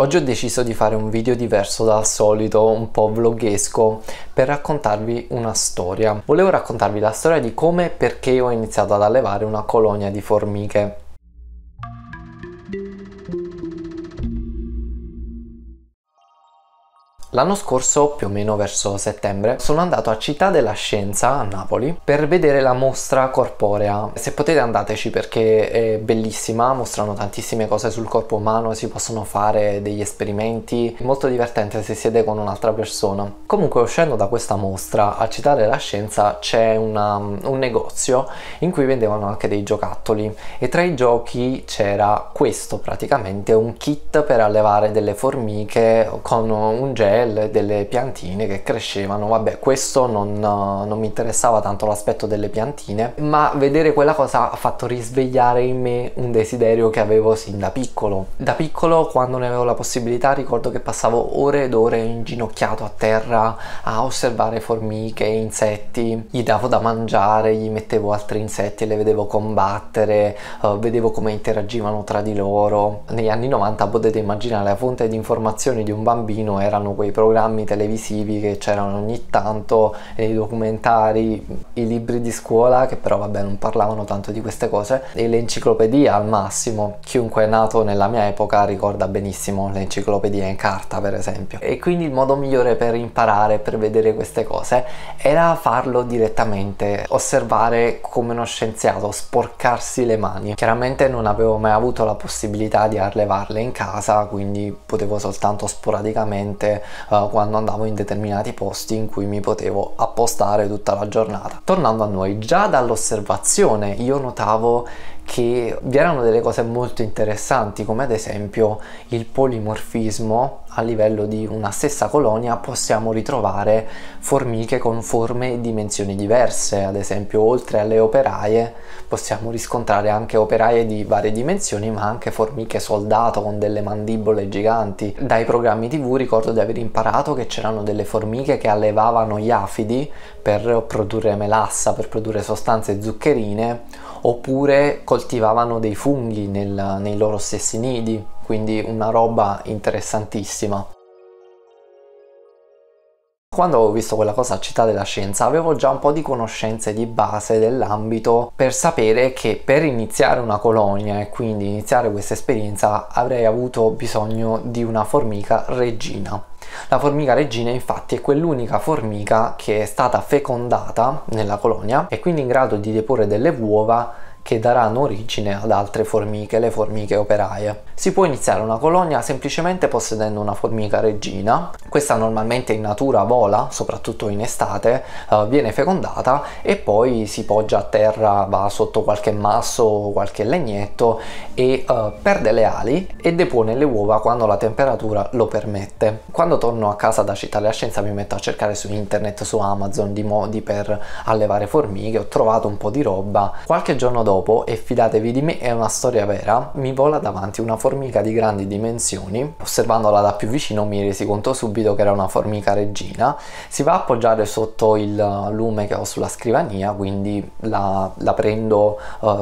Oggi ho deciso di fare un video diverso dal solito, un po' vloghesco, per raccontarvi una storia. Volevo raccontarvi la storia di come e perché ho iniziato ad allevare una colonia di formiche. L'anno scorso, più o meno verso settembre, sono andato a Città della Scienza a Napoli per vedere la mostra corporea. Se potete andateci perché è bellissima, mostrano tantissime cose sul corpo umano, si possono fare degli esperimenti, è molto divertente se siete con un'altra persona. Comunque, uscendo da questa mostra a Città della Scienza c'è un negozio in cui vendevano anche dei giocattoli e tra i giochi c'era questo, praticamente un kit per allevare delle formiche con un gel, delle piantine che crescevano. Vabbè, questo non mi interessava tanto l'aspetto delle piantine, ma vedere quella cosa ha fatto risvegliare in me un desiderio che avevo sin da piccolo. Quando ne avevo la possibilità, ricordo che passavo ore ed ore inginocchiato a terra a osservare formiche, insetti, gli davo da mangiare, gli mettevo altri insetti e le vedevo combattere, vedevo come interagivano tra di loro. Negli anni 90 potete immaginare la fonte di informazioni di un bambino erano quei programmi televisivi che c'erano ogni tanto, i documentari, i libri di scuola, che però vabbè non parlavano tanto di queste cose, e l'enciclopedia al massimo. Chiunque è nato nella mia epoca ricorda benissimo l'enciclopedia in carta, per esempio. E quindi il modo migliore per imparare, per vedere queste cose, era farlo direttamente, osservare come uno scienziato, sporcarsi le mani. Chiaramente non avevo mai avuto la possibilità di allevarle in casa, quindi potevo soltanto sporadicamente quando andavo in determinati posti in cui mi potevo appostare tutta la giornata. Tornando a noi, già dall'osservazione io notavo che vi erano delle cose molto interessanti, come ad esempio il polimorfismo. A livello di una stessa colonia possiamo ritrovare formiche con forme e dimensioni diverse, ad esempio oltre alle operaie possiamo riscontrare anche operaie di varie dimensioni, ma anche formiche soldato con delle mandibole giganti. Dai programmi TV ricordo di aver imparato che c'erano delle formiche che allevavano gli afidi per produrre melassa, per produrre sostanze zuccherine, oppure coltivavano dei funghi nei loro stessi nidi, quindi una roba interessantissima. Quando avevo visto quella cosa a Città della Scienza avevo già un po' di conoscenze di base dell'ambito per sapere che per iniziare una colonia e quindi iniziare questa esperienza avrei avuto bisogno di una formica regina. La formica regina infatti è quell'unica formica che è stata fecondata nella colonia e quindi in grado di deporre delle uova che daranno origine ad altre formiche, le formiche operaie. Si può iniziare una colonia semplicemente possedendo una formica regina. Questa normalmente in natura vola, soprattutto in estate, viene fecondata e poi si poggia a terra, va sotto qualche masso o qualche legnetto e perde le ali e depone le uova quando la temperatura lo permette. Quando torno a casa da Città della Scienza mi metto a cercare su internet, su Amazon, di modi per allevare formiche. Ho trovato un po' di roba. Qualche giorno dopo, e fidatevi di me, è una storia vera, mi vola davanti una formica di grandi dimensioni. Osservandola da più vicino mi resi conto subito che era una formica regina. Si va a appoggiare sotto il lume che ho sulla scrivania, quindi la prendo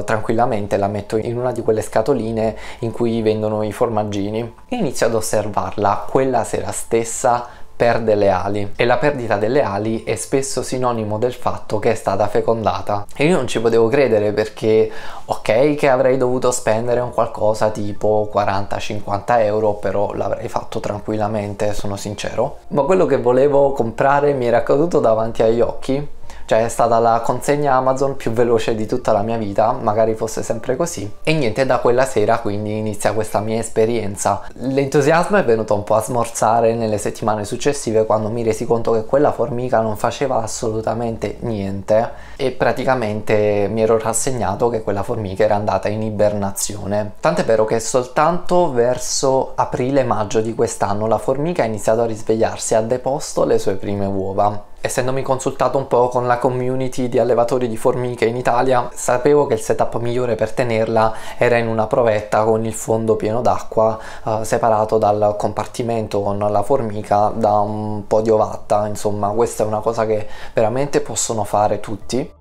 tranquillamente, la metto in una di quelle scatoline in cui vendono i formaggini e inizio ad osservarla. Quella sera stessa perde le ali, e la perdita delle ali è spesso sinonimo del fatto che è stata fecondata. E io non ci potevo credere, perché ok che avrei dovuto spendere un qualcosa tipo 40-50 euro, però l'avrei fatto tranquillamente, sono sincero. Ma quello che volevo comprare mi era accaduto davanti agli occhi. Cioè, è stata la consegna Amazon più veloce di tutta la mia vita, magari fosse sempre così. E niente, da quella sera quindi inizia questa mia esperienza. L'entusiasmo è venuto un po' a smorzare nelle settimane successive, quando mi resi conto che quella formica non faceva assolutamente niente e praticamente mi ero rassegnato che quella formica era andata in ibernazione. Tant'è vero che soltanto verso aprile-maggio di quest'anno la formica ha iniziato a risvegliarsi e ha deposto le sue prime uova. Essendomi consultato un po' con la community di allevatori di formiche in Italia, sapevo che il setup migliore per tenerla era in una provetta con il fondo pieno d'acqua, separato dal compartimento con la formica da un po' di ovatta. Insomma, questa è una cosa che veramente possono fare tutti.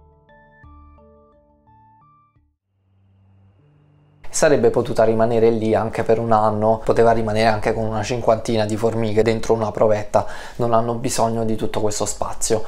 sarebbe potuta rimanere lì anche per un anno, poteva rimanere anche con una cinquantina di formiche dentro una provetta, non hanno bisogno di tutto questo spazio.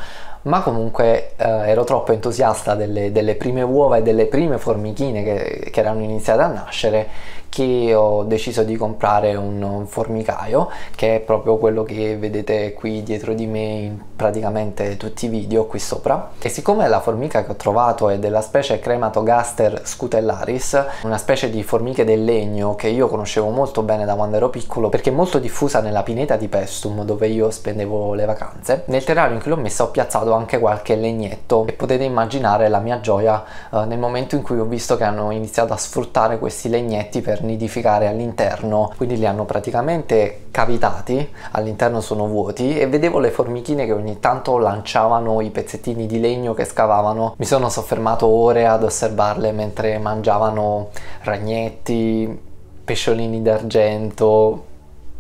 Ma comunque ero troppo entusiasta delle prime uova e delle prime formichine che erano iniziate a nascere, che ho deciso di comprare un formicaio, che è proprio quello che vedete qui dietro di me in praticamente tutti i video qui sopra. E siccome la formica che ho trovato è della specie Crematogaster scutellaris, una specie di formiche del legno che io conoscevo molto bene da quando ero piccolo, perché è molto diffusa nella pineta di Paestum dove io spendevo le vacanze, nel terrario in cui l'ho messa ho piazzato anche qualche legnetto e potete immaginare la mia gioia nel momento in cui ho visto che hanno iniziato a sfruttare questi legnetti per nidificare all'interno. Quindi li hanno praticamente cavitati, all'interno sono vuoti, e vedevo le formichine che ogni tanto lanciavano i pezzettini di legno che scavavano. Mi sono soffermato ore ad osservarle mentre mangiavano ragnetti, pesciolini d'argento,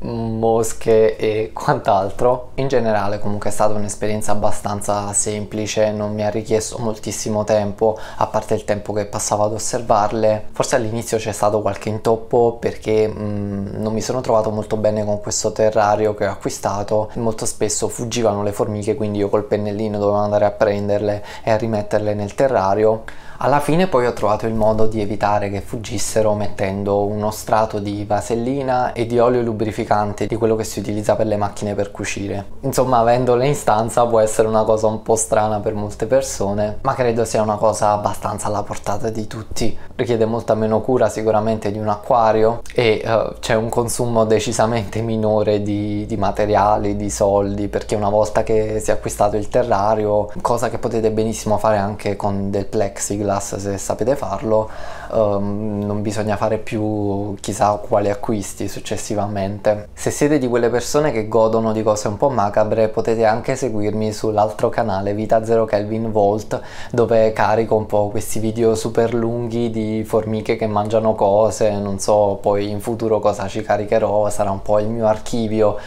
mosche e quant'altro. In generale comunque è stata un'esperienza abbastanza semplice, non mi ha richiesto moltissimo tempo, a parte il tempo che passavo ad osservarle. Forse all'inizio c'è stato qualche intoppo perché non mi sono trovato molto bene con questo terrario che ho acquistato. Molto spesso fuggivano le formiche, quindi io col pennellino dovevo andare a prenderle e a rimetterle nel terrario. Alla fine poi ho trovato il modo di evitare che fuggissero mettendo uno strato di vasellina e di olio lubrificante, di quello che si utilizza per le macchine per cucire. Insomma, avendole in stanza può essere una cosa un po' strana per molte persone, ma credo sia una cosa abbastanza alla portata di tutti. Richiede molta meno cura sicuramente di un acquario e c'è un consumo decisamente minore di materiali, di soldi, perché una volta che si è acquistato il terrario, cosa che potete benissimo fare anche con del plexiglass se sapete farlo, non bisogna fare più chissà quali acquisti successivamente. Se siete di quelle persone che godono di cose un po' macabre, potete anche seguirmi sull'altro canale Vita a Zero Kelvin Volt, dove carico un po' questi video super lunghi di formiche che mangiano cose. Non so poi in futuro cosa ci caricherò, sarà un po' il mio archivio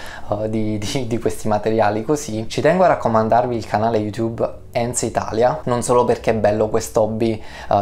di questi materiali così. Ci tengo a raccomandarvi il canale YouTube Ants Italia, non solo perché è bello questo hobby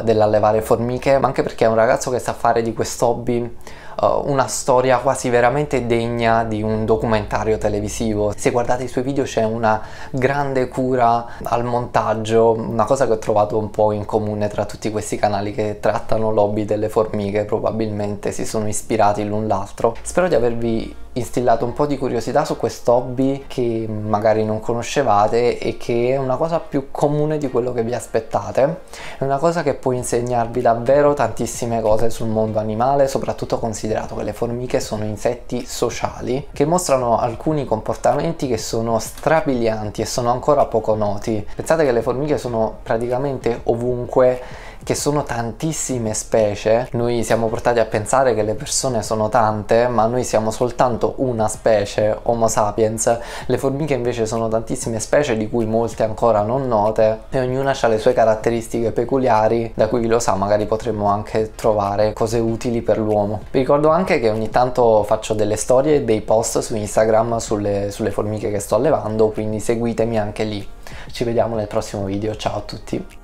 dell'allevare formiche, ma anche perché è un ragazzo che sa fare di questo hobby una storia quasi veramente degna di un documentario televisivo. Se guardate i suoi video c'è una grande cura al montaggio, una cosa che ho trovato un po' in comune tra tutti questi canali che trattano l'hobby delle formiche, probabilmente si sono ispirati l'un l'altro. Spero di avervi instillato un po' di curiosità su questo hobby che magari non conoscevate e che è una cosa più comune di quello che vi aspettate. È una cosa che può insegnarvi davvero tantissime cose sul mondo animale, soprattutto considerato che le formiche sono insetti sociali che mostrano alcuni comportamenti che sono strabilianti e sono ancora poco noti. Pensate che le formiche sono praticamente ovunque, che sono tantissime specie. Noi siamo portati a pensare che le persone sono tante, ma noi siamo soltanto una specie, Homo sapiens. Le formiche invece sono tantissime specie, di cui molte ancora non note, e ognuna ha le sue caratteristiche peculiari, da cui, lo sa, magari potremmo anche trovare cose utili per l'uomo. Vi ricordo anche che ogni tanto faccio delle storie e dei post su Instagram sulle formiche che sto allevando, quindi seguitemi anche lì. Ci vediamo nel prossimo video, ciao a tutti!